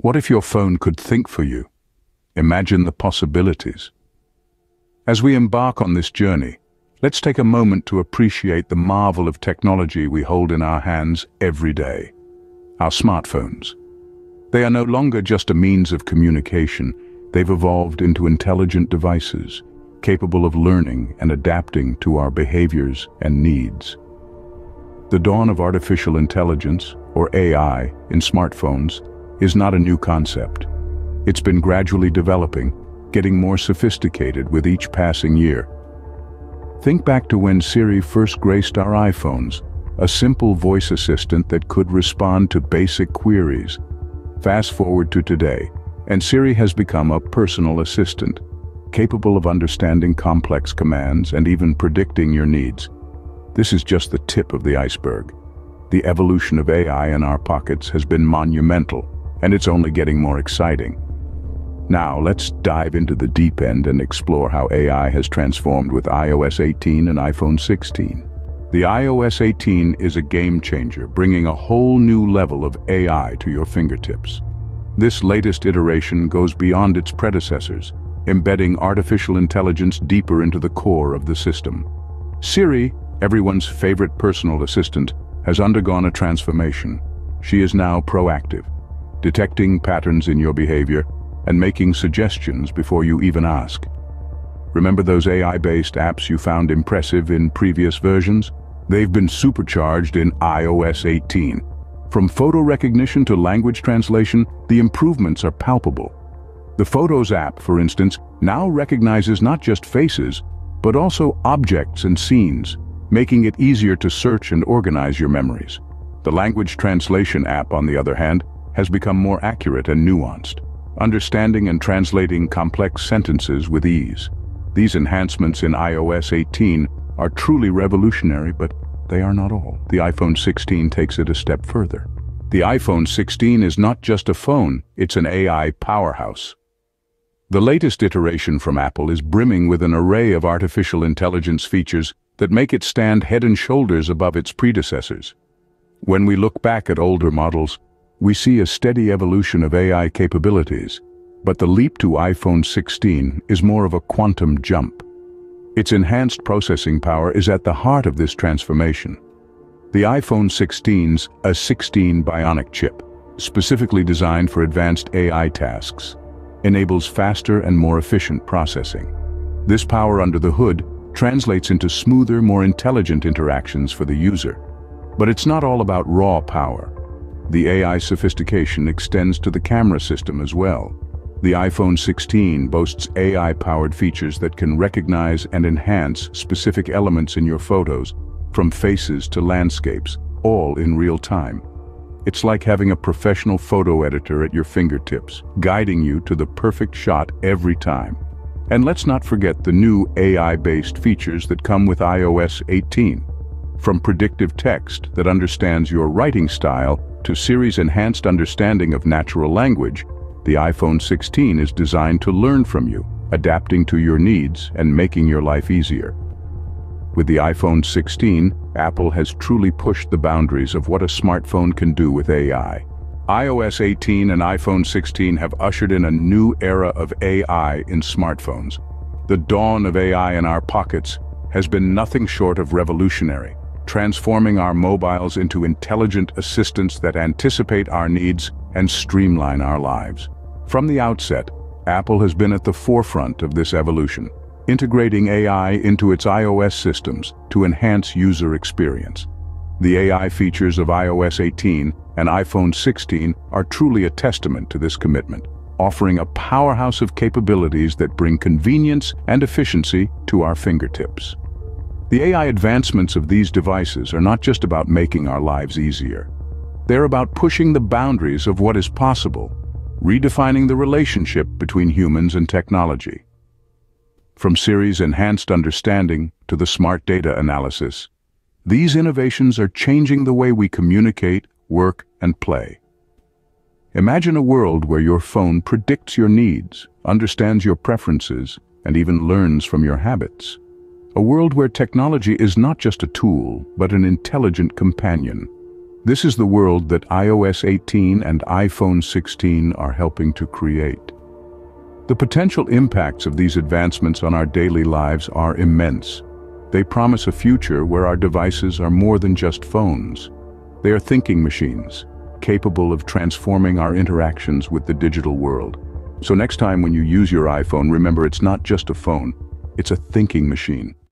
What if your phone could think for you? Imagine the possibilities. As we embark on this journey, let's take a moment to appreciate the marvel of technology we hold in our hands every day. Our smartphones. They are no longer just a means of communication. They've evolved into intelligent devices, capable of learning and adapting to our behaviors and needs. The dawn of artificial intelligence, or AI, in smartphones is not a new concept. It's been gradually developing, getting more sophisticated with each passing year. Think back to when Siri first graced our iPhones, a simple voice assistant that could respond to basic queries. Fast forward to today, and Siri has become a personal assistant, capable of understanding complex commands and even predicting your needs. This is just the tip of the iceberg. The evolution of AI in our pockets has been monumental, and it's only getting more exciting. Now, let's dive into the deep end and explore how AI has transformed with iOS 18 and iPhone 16. The iOS 18 is a game changer, bringing a whole new level of AI to your fingertips. This latest iteration goes beyond its predecessors, embedding artificial intelligence deeper into the core of the system. Siri, everyone's favorite personal assistant, has undergone a transformation. She is now proactive, detecting patterns in your behavior and making suggestions before you even ask. Remember those AI-based apps you found impressive in previous versions? They've been supercharged in iOS 18. From photo recognition to language translation, the improvements are palpable. The Photos app, for instance, now recognizes not just faces, but also objects and scenes, making it easier to search and organize your memories. The Language Translation app, on the other hand, has become more accurate and nuanced, understanding and translating complex sentences with ease. These enhancements in iOS 18 are truly revolutionary, but they are not all. The iPhone 16 takes it a step further. The iPhone 16 is not just a phone, it's an AI powerhouse. The latest iteration from Apple is brimming with an array of artificial intelligence features that make it stand head and shoulders above its predecessors. When we look back at older models, we see a steady evolution of AI capabilities, but the leap to iPhone 16 is more of a quantum jump. Its enhanced processing power is at the heart of this transformation. The iPhone 16's A16 Bionic chip, specifically designed for advanced AI tasks, enables faster and more efficient processing. This power under the hood translates into smoother, more intelligent interactions for the user. But it's not all about raw power. The AI sophistication extends to the camera system as well. The iPhone 16 boasts AI-powered features that can recognize and enhance specific elements in your photos, from faces to landscapes, all in real time. It's like having a professional photo editor at your fingertips, guiding you to the perfect shot every time. And let's not forget the new AI-based features that come with iOS 18. From predictive text that understands your writing style to Siri's enhanced understanding of natural language, the iPhone 16 is designed to learn from you, adapting to your needs and making your life easier. With the iPhone 16, Apple has truly pushed the boundaries of what a smartphone can do with AI. iOS 18 and iPhone 16 have ushered in a new era of AI in smartphones. The dawn of AI in our pockets has been nothing short of revolutionary, transforming our mobiles into intelligent assistants that anticipate our needs and streamline our lives. From the outset, Apple has been at the forefront of this evolution, integrating AI into its iOS systems to enhance user experience. The AI features of iOS 18 and iPhone 16 are truly a testament to this commitment, offering a powerhouse of capabilities that bring convenience and efficiency to our fingertips. The AI advancements of these devices are not just about making our lives easier. They're about pushing the boundaries of what is possible, redefining the relationship between humans and technology. From Siri's enhanced understanding to the smart data analysis, these innovations are changing the way we communicate, work, and play. Imagine a world where your phone predicts your needs, understands your preferences, and even learns from your habits. A world where technology is not just a tool, but an intelligent companion. This is the world that iOS 18 and iPhone 16 are helping to create. The potential impacts of these advancements on our daily lives are immense. They promise a future where our devices are more than just phones. They are thinking machines, capable of transforming our interactions with the digital world. So next time when you use your iPhone, remember it's not just a phone, it's a thinking machine.